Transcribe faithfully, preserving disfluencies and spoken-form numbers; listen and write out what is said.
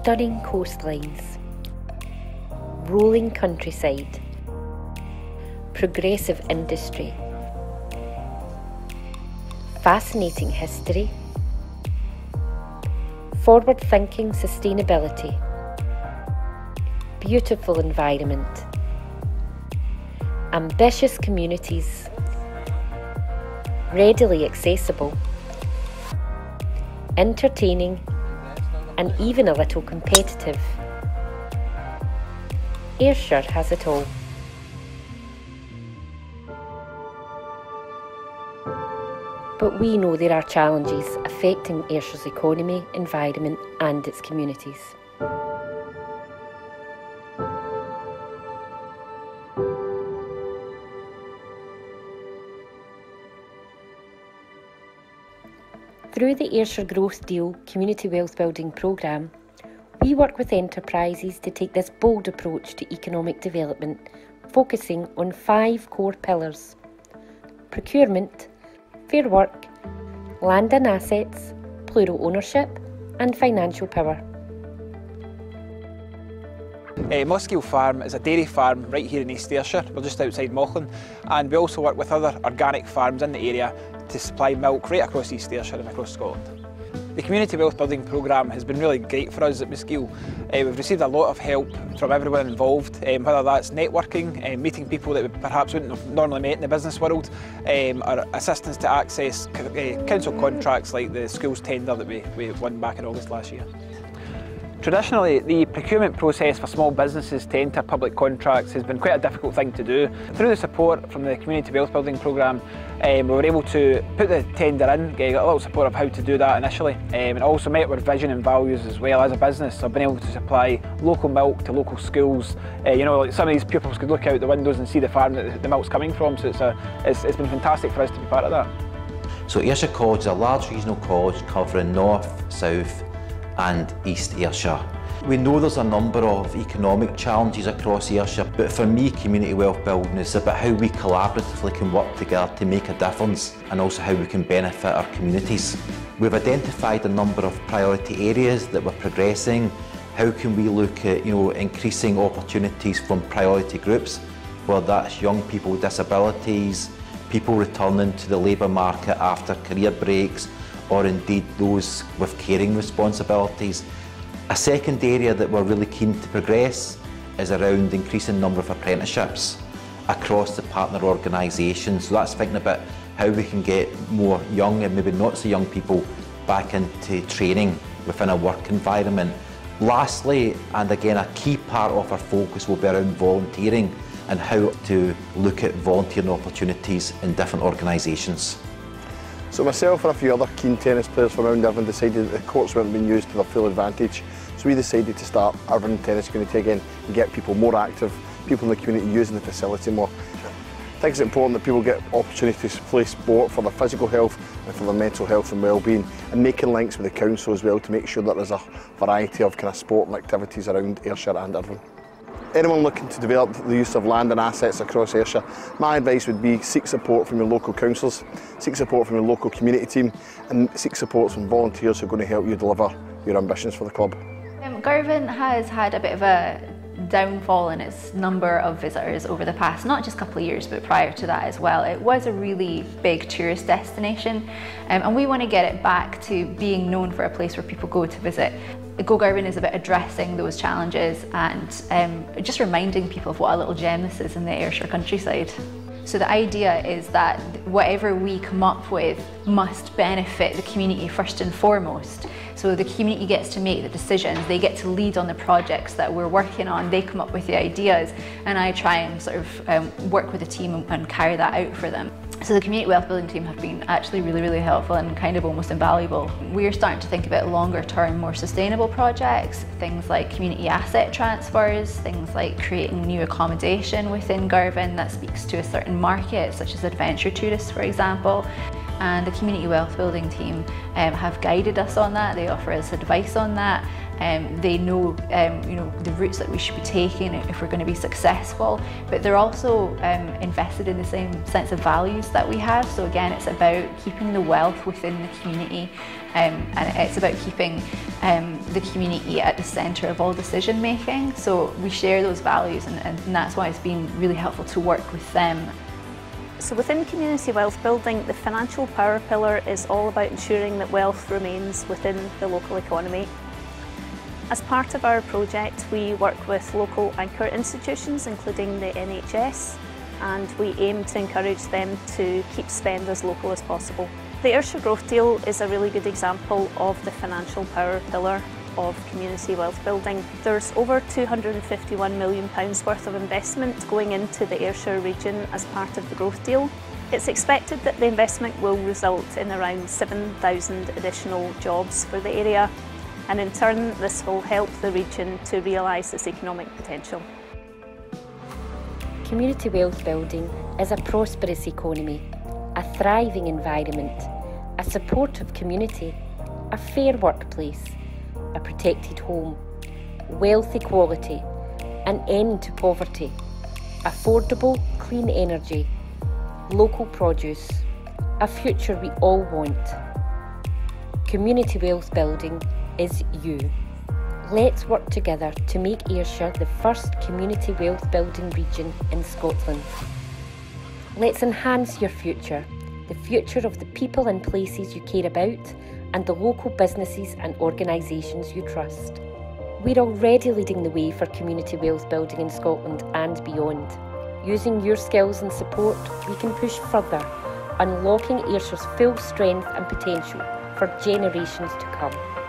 stunning coastlines, rolling countryside, progressive industry, fascinating history, forward-thinking sustainability, beautiful environment, ambitious communities, readily accessible, entertaining and even a little competitive. Ayrshire has it all. But we know there are challenges affecting Ayrshire's economy, environment and its communities. Through the Ayrshire Growth Deal Community Wealth Building Programme, we work with enterprises to take this bold approach to economic development, focusing on five core pillars: procurement, fair work, land and assets, plural ownership and financial power. Uh, Muskeal Farm is a dairy farm right here in East Ayrshire. We're just outside Moughlin, and we also work with other organic farms in the area to supply milk right across East Ayrshire and across Scotland. The Community Wealth Building Programme has been really great for us at Muskeal. Uh, we've received a lot of help from everyone involved, um, whether that's networking, um, meeting people that we perhaps wouldn't have normally met in the business world, um, or assistance to access uh, council contracts like the schools tender that we, we won back in August last year. Traditionally, the procurement process for small businesses to enter public contracts has been quite a difficult thing to do. Through the support from the Community Wealth Building Programme, um, we were able to put the tender in, get a little support of how to do that initially, um, and also met with vision and values as well as a business. So I've been able to supply local milk to local schools. Uh, you know, like some of these pupils could look out the windows and see the farm that the milk's coming from, so it's, a, it's, it's been fantastic for us to be part of that. So Ayrshire College is a large regional college covering north, south and East Ayrshire. We know there's a number of economic challenges across Ayrshire, but for me, community wealth building is about how we collaboratively can work together to make a difference and also how we can benefit our communities. We've identified a number of priority areas that we're progressing. How can we look at, you know, increasing opportunities from priority groups, whether that's young people with disabilities, people returning to the labour market after career breaks, or indeed those with caring responsibilities. A second area that we're really keen to progress is around increasing number of apprenticeships across the partner organisations. So that's thinking about how we can get more young and maybe not so young people back into training within a work environment. Lastly, and again a key part of our focus will be around volunteering and how to look at volunteering opportunities in different organisations. So myself and a few other keen tennis players from around Irvine decided that the courts weren't being used to their full advantage, so we decided to start Irvine Tennis Community again and get people more active, people in the community using the facility more. I think it's important that people get opportunities to play sport for their physical health and for their mental health and well-being, and making links with the council as well to make sure that there's a variety of kind of sport and activities around Ayrshire and Irvine. Anyone looking to develop the use of land and assets across Ayrshire, my advice would be seek support from your local councils, seek support from your local community team, and seek support from volunteers who are going to help you deliver your ambitions for the club. Um, Girvan has had a bit of a downfall in its number of visitors over the past, not just a couple of years, but prior to that as well. It was a really big tourist destination, um, and we want to get it back to being known for a place where people go to visit. Go Garden is about addressing those challenges and um, just reminding people of what a little gem this is in the Ayrshire countryside. So the idea is that whatever we come up with must benefit the community first and foremost. So the community gets to make the decisions, they get to lead on the projects that we're working on, they come up with the ideas, and I try and sort of um, work with the team and, and carry that out for them. So the community wealth building team have been actually really, really helpful and kind of almost invaluable. We're starting to think about longer term, more sustainable projects, things like community asset transfers, things like creating new accommodation within Girvan that speaks to a certain market, such as adventure tourists, for example. And the community wealth building team um, have guided us on that. They offer us advice on that. um, they know um, you know, the routes that we should be taking if we're going to be successful, but they're also um, invested in the same sense of values that we have. So again, it's about keeping the wealth within the community, um, and it's about keeping um, the community at the centre of all decision making. So we share those values, and, and that's why it's been really helpful to work with them. So within community wealth building, the financial power pillar is all about ensuring that wealth remains within the local economy. As part of our project, we work with local anchor institutions, including the N H S, and we aim to encourage them to keep spend as local as possible. The Ayrshire Growth Deal is a really good example of the financial power pillar of community wealth building. There's over two hundred and fifty-one million pounds worth of investment going into the Ayrshire region as part of the Growth Deal. It's expected that the investment will result in around seven thousand additional jobs for the area, and in turn this will help the region to realise its economic potential. Community wealth building is a prosperous economy, a thriving environment, a supportive community, a fair workplace, a protected home, wealth equality, an end to poverty, affordable clean energy, local produce, a future we all want. Community wealth building is you. Let's work together to make Ayrshire the first community wealth building region in Scotland. Let's enhance your future, the future of the people and places you care about, and the local businesses and organisations you trust. We're already leading the way for community wealth building in Scotland and beyond. Using your skills and support, we can push further, unlocking Ayrshire's full strength and potential for generations to come.